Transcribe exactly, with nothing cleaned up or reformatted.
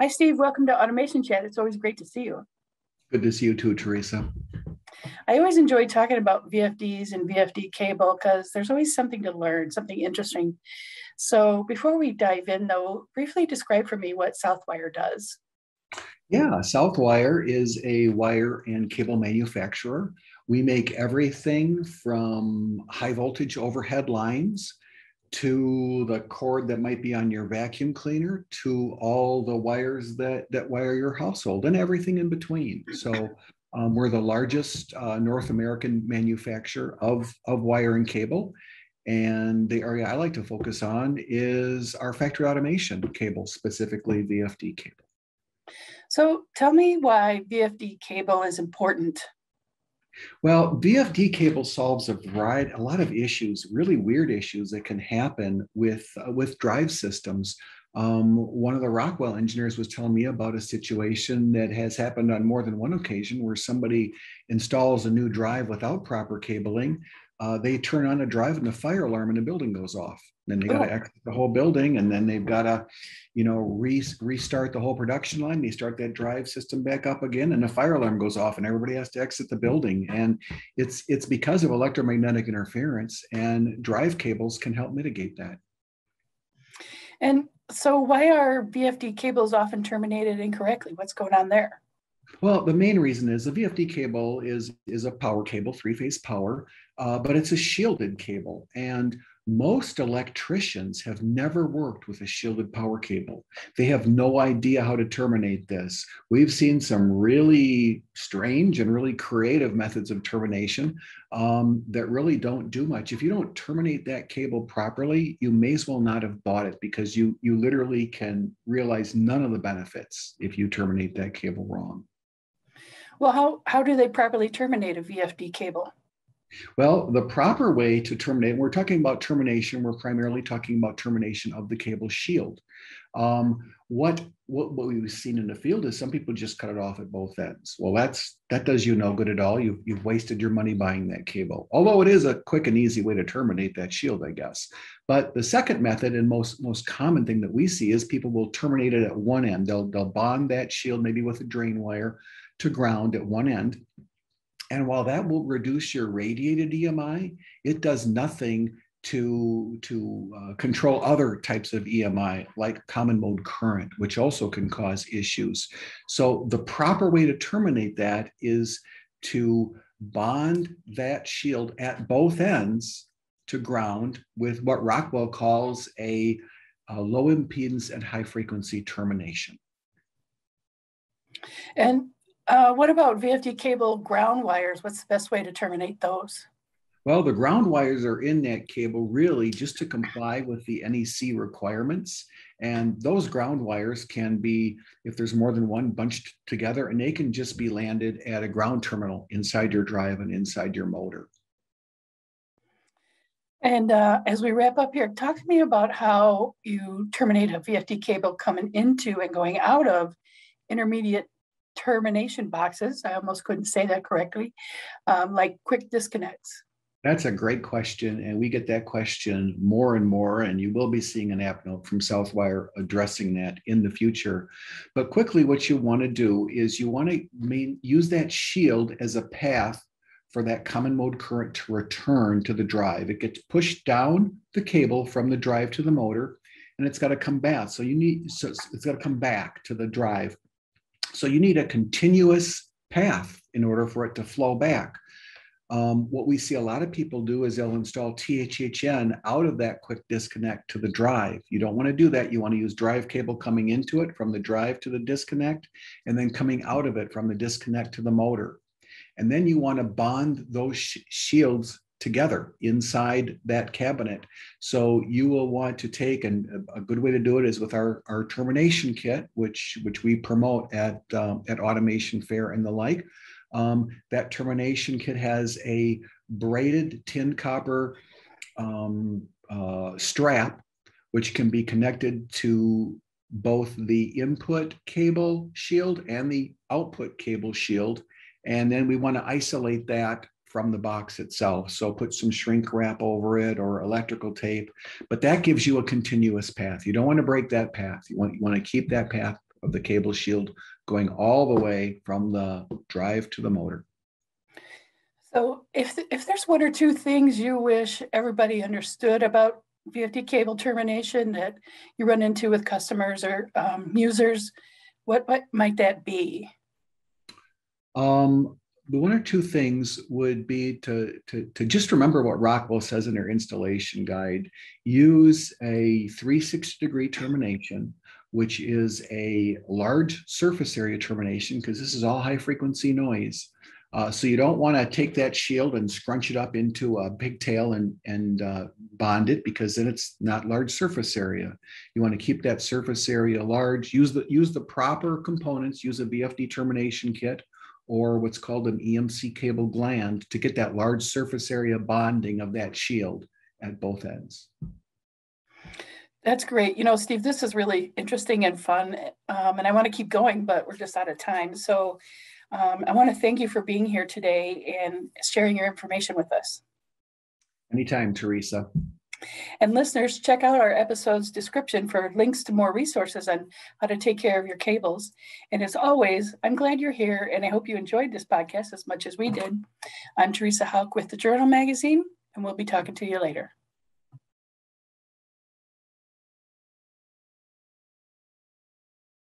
Hi, Steve. Welcome to Automation Chat. It's always great to see you. Good to see you too, Theresa. I always enjoy talking about V F Ds and V F D cable because there's always something to learn, something interesting. So before we dive in, though, briefly describe for me what Southwire does. Yeah, Southwire is a wire and cable manufacturer. We make everything from high voltage overhead lines to the cord that might be on your vacuum cleaner, to all the wires that, that wire your household and everything in between. So um, we're the largest uh, North American manufacturer of, of wire and cable. And the area I like to focus on is our factory automation cable, specifically V F D cable. So tell me why V F D cable is important. Well, V F D cable solves a variety, a lot of issues, really weird issues that can happen with, uh, with drive systems. Um, one of the Rockwell engineers was telling me about a situation that has happened on more than one occasion where somebody installs a new drive without proper cabling. Uh, they turn on a drive and the fire alarm in the building goes off. Then they got to exit the whole building, and then they've got to, you know, re restart the whole production line. They start that drive system back up again, and the fire alarm goes off, and everybody has to exit the building. And it's it's because of electromagnetic interference, and drive cables can help mitigate that. And so, why are V F D cables often terminated incorrectly? What's going on there? Well, the main reason is the V F D cable is is a power cable, three-phase power, uh, but it's a shielded cable, and most electricians have never worked with a shielded power cable. They have no idea how to terminate this. We've seen some really strange and really creative methods of termination um, that really don't do much. If you don't terminate that cable properly, you may as well not have bought it, because you, you literally can realize none of the benefits if you terminate that cable wrong. Well, how, how do they properly terminate a V F D cable? Well, the proper way to terminate, we're talking about termination, we're primarily talking about termination of the cable shield. Um, what, what, what we've seen in the field is some people just cut it off at both ends. Well, that's, that does you no good at all. You've, you've wasted your money buying that cable, although it is a quick and easy way to terminate that shield, I guess. But the second method and most, most common thing that we see is people will terminate it at one end. They'll, they'll bond that shield maybe with a drain wire to ground at one end. And while that will reduce your radiated E M I, it does nothing to, to uh, control other types of E M I, like common mode current, which also can cause issues. So the proper way to terminate that is to bond that shield at both ends to ground with what Rockwell calls a, a low impedance and high frequency termination. And Uh, what about V F D cable ground wires? What's the best way to terminate those? Well, the ground wires are in that cable really just to comply with the N E C requirements. And those ground wires can be, if there's more than one, bunched together, and they can just be landed at a ground terminal inside your drive and inside your motor. And uh, as we wrap up here, talk to me about how you terminate a V F D cable coming into and going out of intermediate termination boxes. I almost couldn't say that correctly, um, like quick disconnects. That's a great question, and we get that question more and more, and you will be seeing an app note from Southwire addressing that in the future. But quickly, what you want to do is you want to main, use that shield as a path for that common mode current to return to the drive. It gets pushed down the cable from the drive to the motor, and it's got to come back. So you need, so it's got to come back to the drive. So you need a continuous path in order for it to flow back. Um, what we see a lot of people do is they'll install T H H N out of that quick disconnect to the drive. You don't want to do that. You want to use drive cable coming into it from the drive to the disconnect, and then coming out of it from the disconnect to the motor. And then you want to bond those sh shields together inside that cabinet. So you will want to take, and a good way to do it is with our, our termination kit, which, which we promote at, um, at Automation Fair and the like. Um, that termination kit has a braided tin copper um, uh, strap, which can be connected to both the input cable shield and the output cable shield. And then we want to isolate that from the box itself. So put some shrink wrap over it or electrical tape, but that gives you a continuous path. You don't want to break that path. You want, you want to keep that path of the cable shield going all the way from the drive to the motor. So if, if there's one or two things you wish everybody understood about V F D cable termination that you run into with customers or um, users, what, what might that be? Um, the one or two things would be to, to, to just remember what Rockwell says in their installation guide. Use a three sixty degree termination, which is a large surface area termination, because this is all high frequency noise. Uh, so you don't want to take that shield and scrunch it up into a pigtail and, and uh, bond it, because then it's not large surface area. You want to keep that surface area large. Use the, use the proper components. Use a V F D termination kit or what's called an E M C cable gland to get that large surface area bonding of that shield at both ends. That's great. You know, Steve, this is really interesting and fun, um, and I want to keep going, but we're just out of time. So um, I want to thank you for being here today and sharing your information with us. Anytime, Teresa. And listeners, check out our episode's description for links to more resources on how to take care of your cables. And as always, I'm glad you're here, and I hope you enjoyed this podcast as much as we did. I'm Theresa Houck with the Journal Magazine, and we'll be talking to you later.